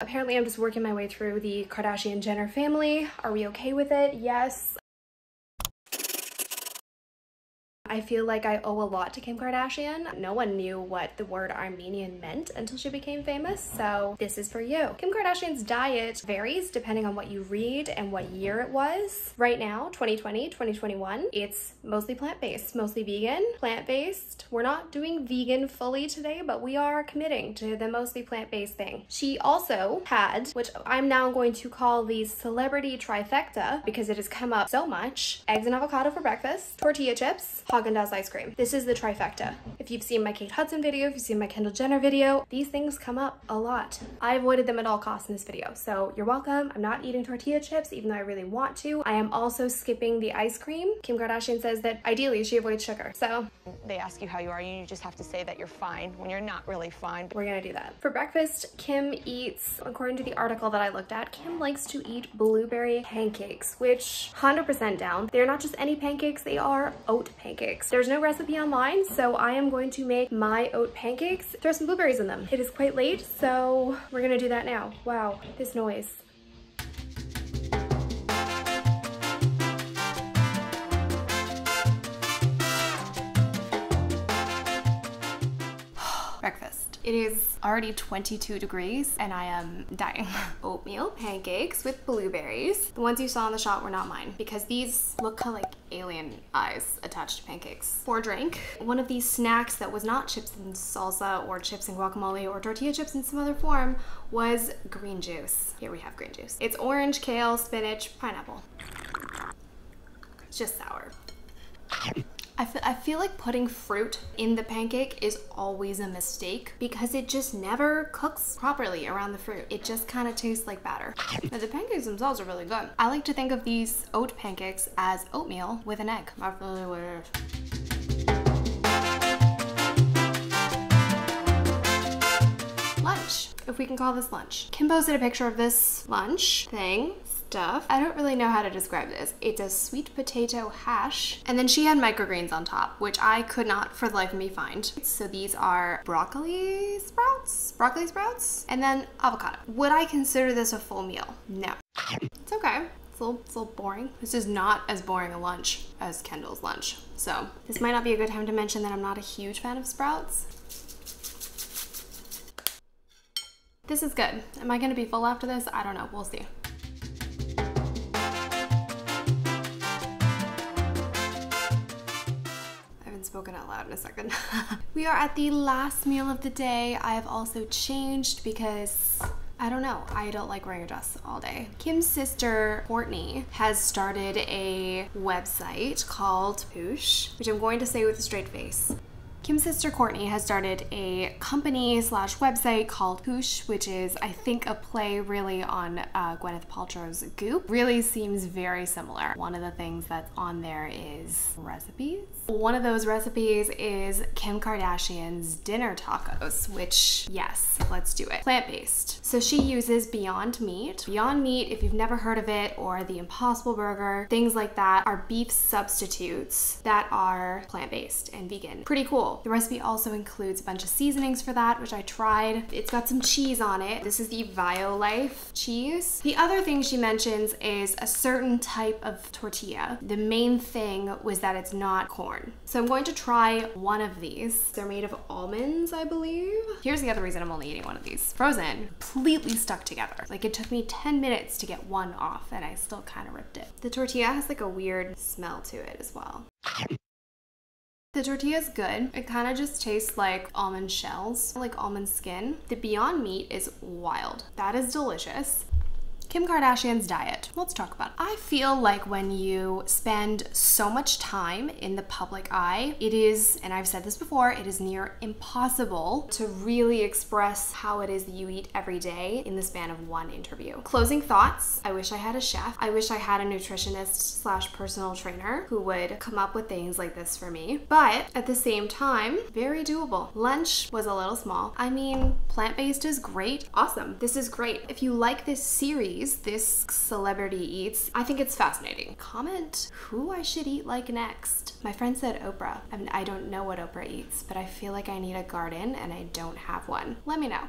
Apparently, I'm just working my way through the Kardashian Jenner family. Are we okay with it? Yes. I feel like I owe a lot to Kim Kardashian. No one knew what the word Armenian meant until she became famous, so this is for you. Kim Kardashian's diet varies depending on what you read and what year it was. Right now, 2020, 2021, it's mostly plant-based, mostly vegan, plant-based. We're not doing vegan fully today, but we are committing to the mostly plant-based thing. She also had, which I'm now going to call the celebrity trifecta because it has come up so much, eggs and avocado for breakfast, tortilla chips, Haagen-Dazs ice cream. This is the trifecta. If you've seen my Kate Hudson video, if you've seen my Kendall Jenner video, these things come up a lot. I avoided them at all costs in this video, so you're welcome. I'm not eating tortilla chips, even though I really want to. I am also skipping the ice cream. Kim Kardashian says that ideally she avoids sugar, so. They ask you how you are, and you just have to say that you're fine when you're not really fine. We're gonna do that. For breakfast, Kim eats, according to the article that I looked at, Kim likes to eat blueberry pancakes, which 100% down. They're not just any pancakes, they are oat pancakes. There's no recipe online, so I am going to make my oat pancakes, throw some blueberries in them. It is quite late, so we're gonna do that now. Wow, this noise. Breakfast. It is already 22 degrees and I am dying. Oatmeal pancakes with blueberries. The ones you saw in the shot were not mine because these look kind of like alien eyes attached to pancakes. For drink, one of these snacks that was not chips and salsa or chips and guacamole or tortilla chips in some other form was green juice. Here we have green juice. It's orange, kale, spinach, pineapple. It's just sour. I feel like putting fruit in the pancake is always a mistake because it just never cooks properly around the fruit. It just kind of tastes like batter. Now, the pancakes themselves are really good. I like to think of these oat pancakes as oatmeal with an egg. That's really weird. Lunch, if we can call this lunch. Kim posted a picture of this lunch thing. Stuff. I don't really know how to describe this. It's a sweet potato hash, and then she had microgreens on top, which I could not for the life of me find. So these are broccoli sprouts, and then avocado. Would I consider this a full meal? No. It's okay. It's a little boring. This is not as boring a lunch as Kendall's lunch. So this might not be a good time to mention that I'm not a huge fan of sprouts. This is good. Am I gonna be full after this? I don't know. We'll see. Spoken out loud in a second. We are at the last meal of the day. I have also changed because I don't know. I don't like wearing a dress all day. Kim's sister, Courtney, has started a website called Poosh, which I'm going to say with a straight face. Kim's sister Courtney has started a company / website called Poosh, which is, I think, a play really on Gwyneth Paltrow's Goop. Really seems very similar. One of the things that's on there is recipes. One of those recipes is Kim Kardashian's dinner tacos, which, yes, let's do it. Plant-based. So she uses Beyond Meat. Beyond Meat, if you've never heard of it, or the Impossible Burger, things like that are beef substitutes that are plant-based and vegan. Pretty cool. The recipe also includes a bunch of seasonings for that, which I tried. It's got some cheese on it. This is the Violife cheese. The other thing she mentions is a certain type of tortilla. The main thing was that it's not corn. So I'm going to try one of these. They're made of almonds, I believe. Here's the other reason I'm only eating one of these. Frozen, completely stuck together. Like, it took me 10 minutes to get one off and I still kind of ripped it. The tortilla has like a weird smell to it as well. The tortilla is good. It kind of just tastes like almond shells, like almond skin. The Beyond Meat is wild. That is delicious. Kim Kardashian's diet. Let's talk about it. I feel like when you spend so much time in the public eye, it is, and I've said this before, it is near impossible to really express how it is that you eat every day in the span of one interview. Closing thoughts. I wish I had a chef. I wish I had a nutritionist / personal trainer who would come up with things like this for me. But at the same time, very doable. Lunch was a little small. I mean, plant-based is great. Awesome. This is great. If you like this series, this celebrity eats, I think it's fascinating. Comment who I should eat like next. My friend said Oprah. I mean, I don't know what Oprah eats, but I feel like I need a garden and I don't have one. Let me know.